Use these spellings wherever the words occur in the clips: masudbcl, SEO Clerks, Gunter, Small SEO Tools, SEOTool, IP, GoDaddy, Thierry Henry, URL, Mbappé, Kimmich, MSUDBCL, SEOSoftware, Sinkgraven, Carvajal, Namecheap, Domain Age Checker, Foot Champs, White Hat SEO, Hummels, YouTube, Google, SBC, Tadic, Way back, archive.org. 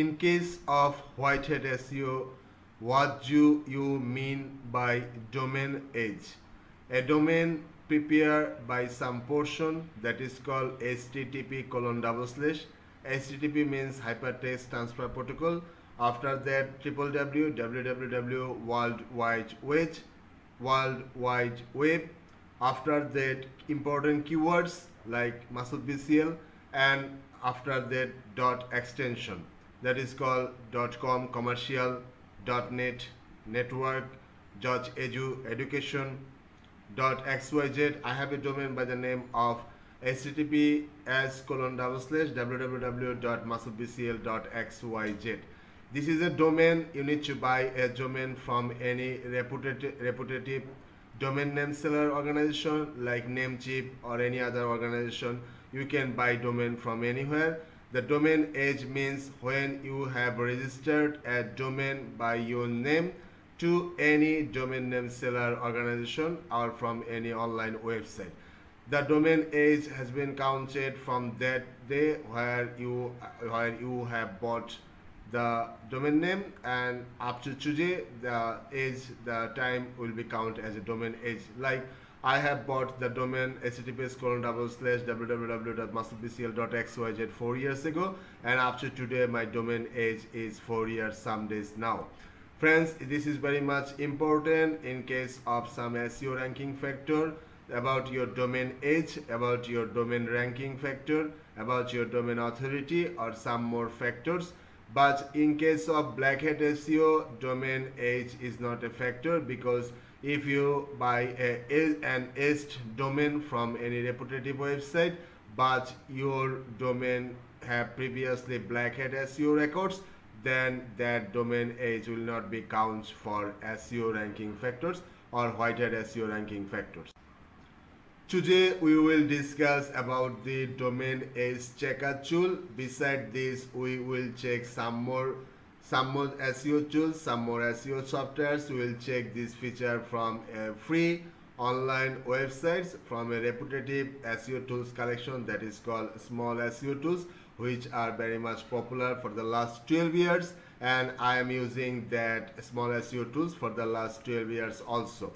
In case of White Hat SEO, what do you mean by domain age? A domain prepared by some portion that is called http:// http means hypertext transfer protocol, after that www world wide web, after that important keywords like MSUDBCL, and after that dot extension, that is called .com commercial, .net network, .edu education, .xyz. I have a domain by the name of https:// www.masudbcl.xyz. This is a domain. You need to buy a domain from any reputable domain name seller organization like Namecheap or any other organization. You can buy domain from anywhere. The domain age means when you have registered a domain by your name to any domain name seller organization or from any online website. The domain age has been counted from that day where you have bought the domain name, and up to today the age, the time will be counted as a domain age. Like I have bought the domain https://www.masudbcl.xyz 4 years ago, and up to today my domain age is 4 years some days now. Friends, this is very much important in case of some SEO ranking factor about your domain age, about your domain ranking factor, about your domain authority, or some more factors. But in case of Black Hat SEO, domain age is not a factor, because if you buy an aged domain from any reputable website, but your domain have previously Black Hat SEO records, then that domain age will not be counted for SEO ranking factors or White Hat SEO ranking factors. Today we will discuss about the domain age checker tool. Beside this, we will check some more SEO tools, some more SEO softwares. We will check this feature from free online websites, from a reputable SEO tools collection that is called Small SEO Tools, which are very much popular for the last 12 years, and I am using that Small SEO Tools for the last 12 years also.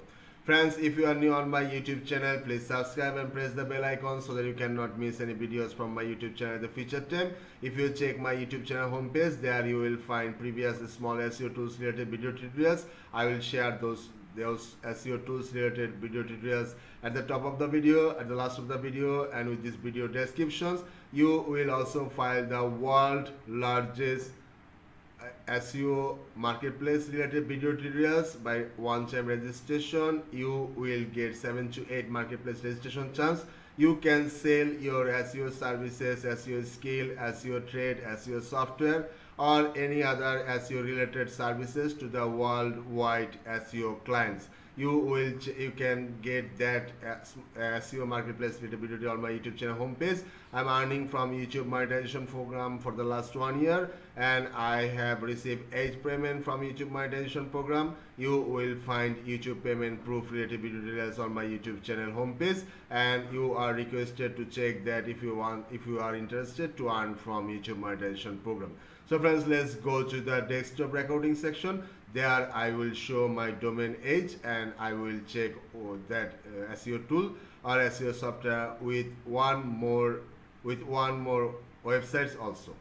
Friends, if you are new on my YouTube channel, please subscribe and press the bell icon so that you cannot miss any videos from my YouTube channel at the future time. If you check my YouTube channel homepage, there you will find previous Small SEO Tools related video tutorials. I will share those SEO tools related video tutorials at the top of the video, at the last of the video, and with this video descriptions. You will also find the world's largest SEO marketplace related video tutorials. By one-time registration, you will get 7 to 8 marketplace registration chance. You can sell your SEO services, SEO skill, SEO trade, SEO software, or any other SEO related services to the worldwide SEO clients. You can get that SEO marketplace video on my YouTube channel homepage. I'm earning from YouTube monetization program for the last 1 year, and I have received 8 payment from YouTube monetization program. You will find YouTube payment proof related video tutorials on my YouTube channel homepage, and you are requested to check that if you are interested to earn from YouTube monetization program. So friends, let's go to the desktop recording section. There I will show my domain age, and I will check that SEO tool or SEO software with one more websites also.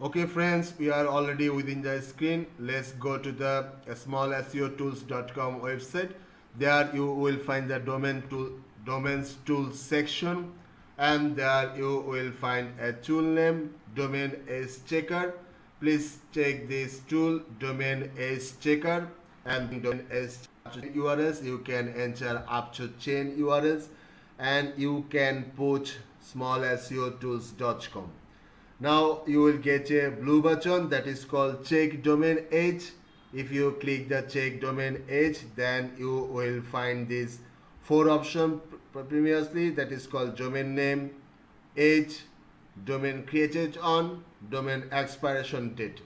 Okay friends, we are already within the screen. Let's go to the smallseotools.com website. There you will find the domains tools section, and there you will find a tool name, Domain Age Checker. Please check this tool, Domain Age Checker, and Domain Age URLs. You can enter up to 10 URLs, and you can put smallseotools.com. Now you will get a blue button that is called check domain age. If you click the check domain age, then you will find this 4 option previously, that is called domain name, age, domain created on, domain expiration date.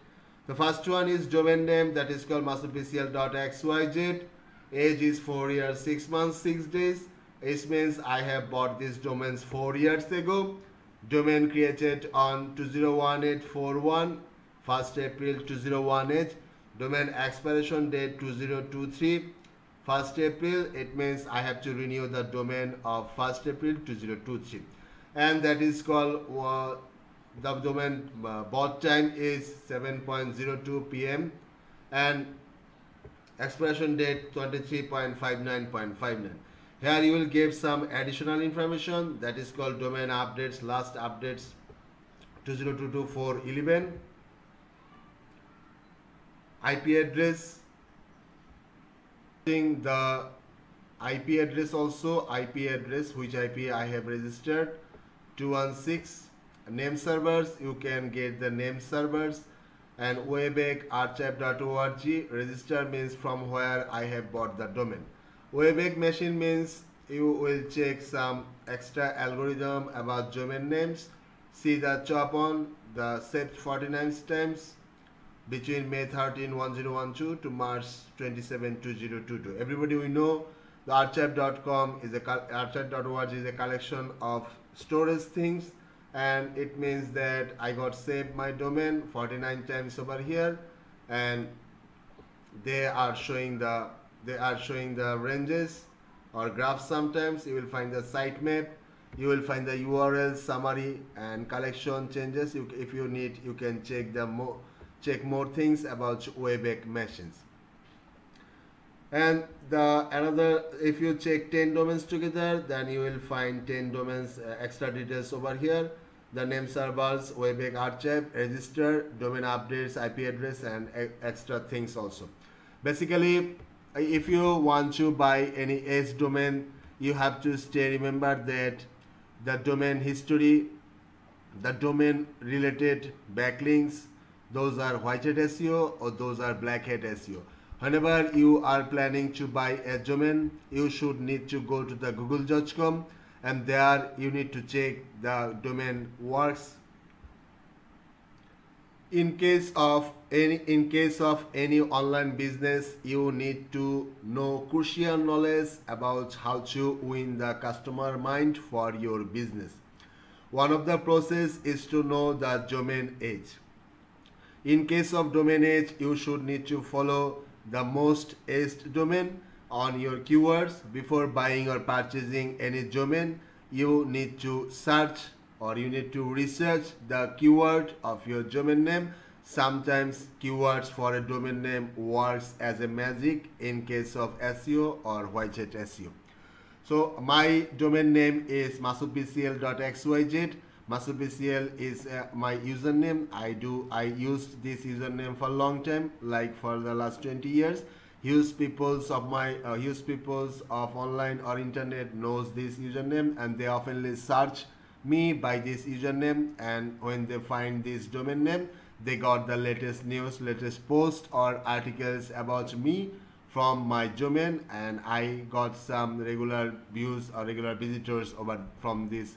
The first one is domain name, that is called masudbcl.xyz. Age is 4 years 6 months 6 days. It means I have bought these domains 4 years ago. Domain created on 201841, 1st April 2018. Domain expiration date 2023, 1st April. It means I have to renew the domain of 1st April 2023. And that is called the domain bought time is 7:02 p.m. and expiration date 23.59.59. Here you will give some additional information that is called domain updates, last updates 2022-4/11, IP address, the IP address also, IP address which IP I have registered, 216, name servers, you can get the name servers, and webback archive.org, register means from where I have bought the domain. Webback machine means you will check some extra algorithm about domain names. See the chop on the set 49 times between May 13, 1012 to March 27, 2022. Everybody we know the archive.org is a collection of storage things, and it means that I got saved my domain 49 times over here, and they are showing the ranges or graphs. Sometimes you will find the sitemap, you will find the URL summary and collection changes. If you need, you can check the more things about Wayback Machines. And if you check 10 domains together, then you will find 10 domains extra details over here. The name servers, Wayback Archive, register, domain updates, IP address, and extra things also. Basically, if you want to buy any edge domain, you have to stay remember that the domain history, the domain related backlinks, those are White Hat SEO or those are Black Hat SEO. Whenever you are planning to buy a domain, you should need to go to the google.com, and there you need to check the domain works. In case of any online business, you need to know crucial knowledge about how to win the customer mind for your business. One of the process is to know the domain age. In case of domain age, you should need to follow the most aged domain on your keywords. Before buying or purchasing any domain, you need to search or you need to research the keyword of your domain name. Sometimes keywords for a domain name works as a magic in case of SEO or White Hat SEO. So my domain name is MSUDBCL.xyz. MSUDBCL is my username. I used this username for a long time, like for the last 20 years. Huge peoples of online or internet knows this username, and they often search me by this username, and when they find this domain name, they got the latest news, latest posts or articles about me from my domain, and I got some regular views or regular visitors from this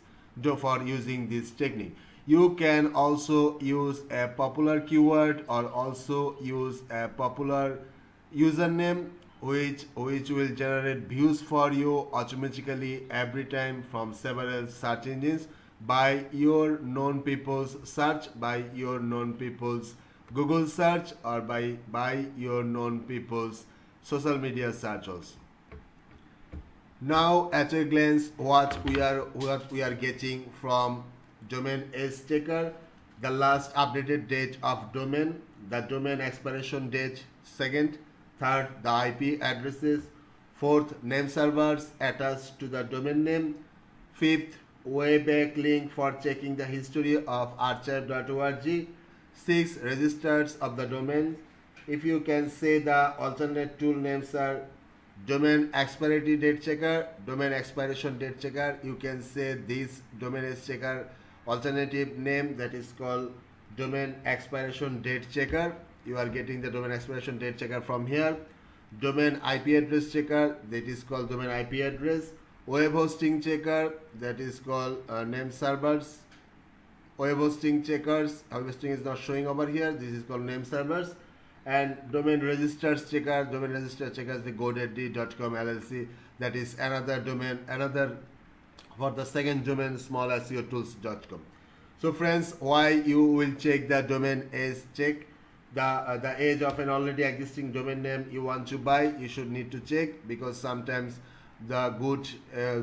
for using this technique. You can also use a popular keyword or also use a popular username which will generate views for you automatically every time from several search engines by your known people's search, by your known people's Google search, or by your known people's social media search also. Now at a glance, what we are getting from Domain Age Checker: the last updated date of domain, the domain expiration date, second, third, the IP addresses, fourth, name servers attached to the domain name, fifth, Wayback link for checking the history of archive.org, six, registers of the domain. If you can say, the alternate tool names are domain expiry date checker, domain expiration date checker. You can say this domain age checker alternative name that is called domain expiration date checker. You are getting the domain expiration date checker from here. Domain IP address checker, that is called domain IP address. Web hosting checker, that is called name servers. Web hosting checkers, web hosting is not showing over here. This is called name servers. and domain registers checker. Domain registrar checker is the godaddy.com LLC. That is another domain, another for the second domain, small SEO tools.com. So friends, why you will check the domain is check the age of an already existing domain name you want to buy. You should need to check, because sometimes the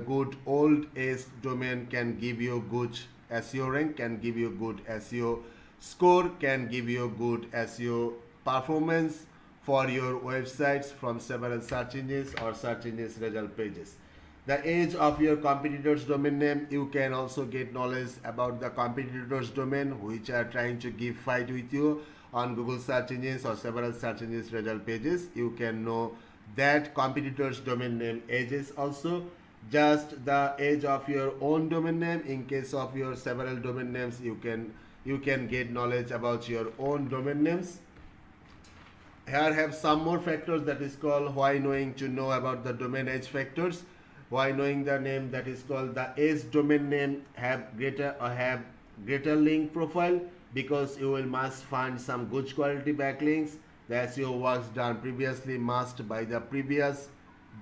good old age domain can give you good SEO rank, can give you good SEO score, can give you good SEO performance for your websites from several search engines or search engines result pages. The age of your competitor's domain name, you can also get knowledge about the competitor's domain which are trying to give fight with you on Google search engines or several search engines result pages. You can know that competitor's domain name ages, also just the age of your own domain name. In case of your several domain names, you can get knowledge about your own domain names. Here have some more factors that is called why knowing to know about the domain age factors. Why knowing the name that is called the age domain name have greater link profile, because you will must find some good quality backlinks. The SEO works done previously must by the previous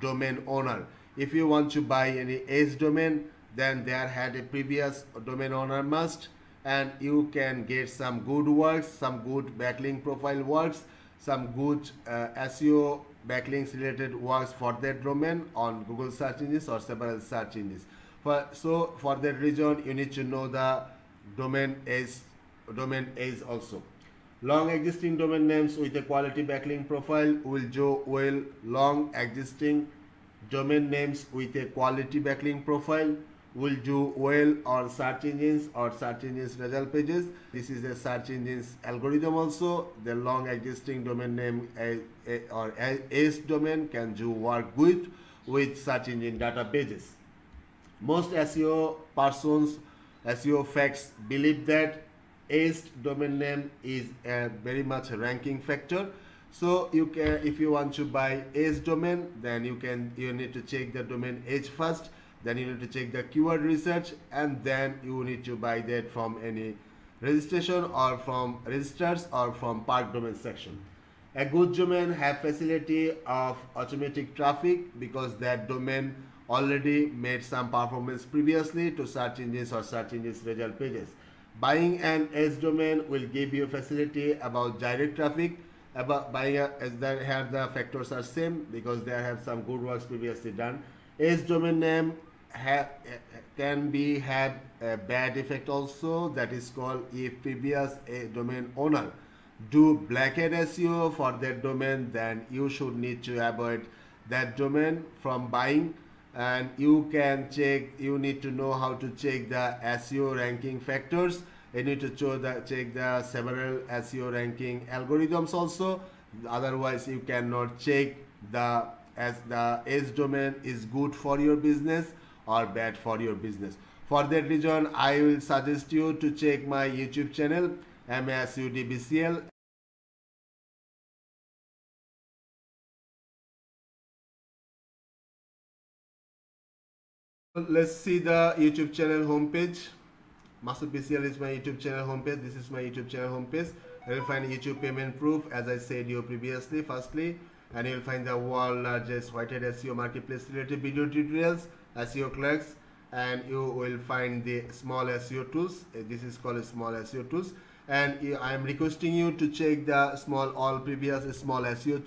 domain owner. If you want to buy any age domain, then there had a previous domain owner must, and you can get some good works, some good backlink profile works, some good SEO backlinks related works for that domain on Google search engines or several search engines. So for that reason, you need to know the domain age also. Long existing domain names with a quality backlink profile will do well. Long existing domain names with a quality backlink profile will do well on search engines or search engines result pages. This is a search engine's algorithm also. The long existing domain name or age domain can do work good with search engine databases. Most SEO persons, SEO facts believe that age domain name is a very much ranking factor. So you can, if you want to buy age domain, then you need to check the domain age first. Then you need to check the keyword research, and then you need to buy that from any registration or from registrars or from park domain section. A good domain have facility of automatic traffic, because that domain already made some performance previously to search engines or search engines result pages. Buying an age domain will give you facility about direct traffic. About buying as they have the factors are same, because they have some good works previously done. Age domain name can have a bad effect also, that is called if previous domain owner do black hat SEO for that domain, then you should need to avoid that domain from buying. And you can check, you need to know how to check the SEO ranking factors. You need to check the several SEO ranking algorithms also, otherwise you cannot check the age domain is good for your business or bad for your business. For that reason, I will suggest you to check my YouTube channel MSUDBCL. Let's see the YouTube channel homepage. MSUDBCL is my YouTube channel homepage. This is my YouTube channel homepage. You will find YouTube payment proof, as I said you previously, firstly, and you will find the world's largest White Hat SEO marketplace related video tutorials, SEO Clerks, and you will find the Small SEO Tools. This is called Small SEO Tools, and I am requesting you to check the all previous small SEO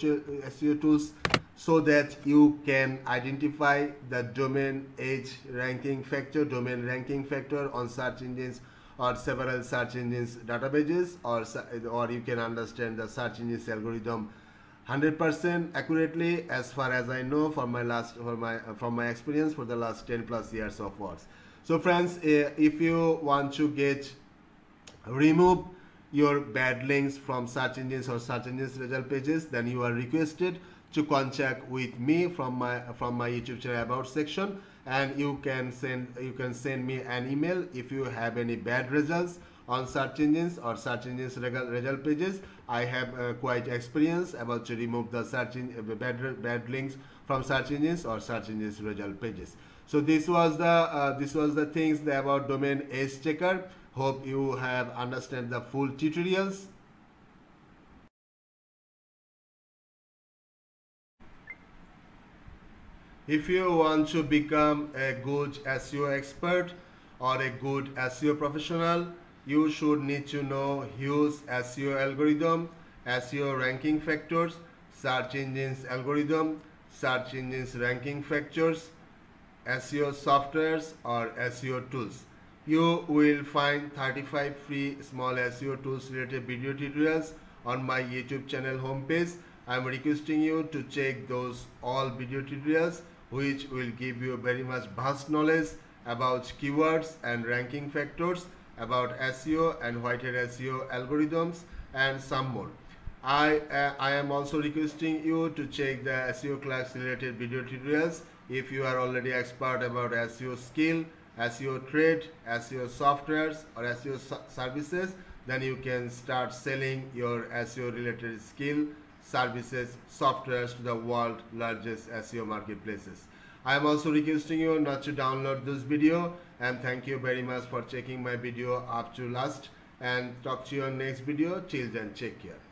tools, so that you can identify the domain age ranking factor, domain ranking factor on search engines or several search engines databases, or you can understand the search engines algorithm 100% accurately, as far as I know from my experience for the last 10+ years of works. So friends, if you want to remove your bad links from search engines or search engines result pages, then you are requested to contact with me from my YouTube channel about section, and you can send me an email if you have any bad results on search engines or search engines result pages. I have quite experience about to remove the bad links from search engines or search engines result pages. So this was the things about domain age checker. Hope you have understand the full tutorials. If you want to become a good SEO expert or a good SEO professional, you should need to know huge SEO algorithm, SEO ranking factors, search engines algorithm, search engines ranking factors, SEO softwares or SEO tools. You will find 35 free small SEO tools related video tutorials on my YouTube channel homepage. I am requesting you to check those all video tutorials, which will give you very much vast knowledge about keywords and ranking factors, about SEO and White Hat SEO algorithms and some more. I am also requesting you to check the SEO Clerks related video tutorials if you are already expert about SEO skill, SEO trade, SEO softwares or SEO services. Then you can start selling your SEO related skill, services, softwares to the world's largest SEO marketplaces. I am also requesting you not to download this video, and thank you very much for checking my video up to last, and talk to you on next video. Till then, take care.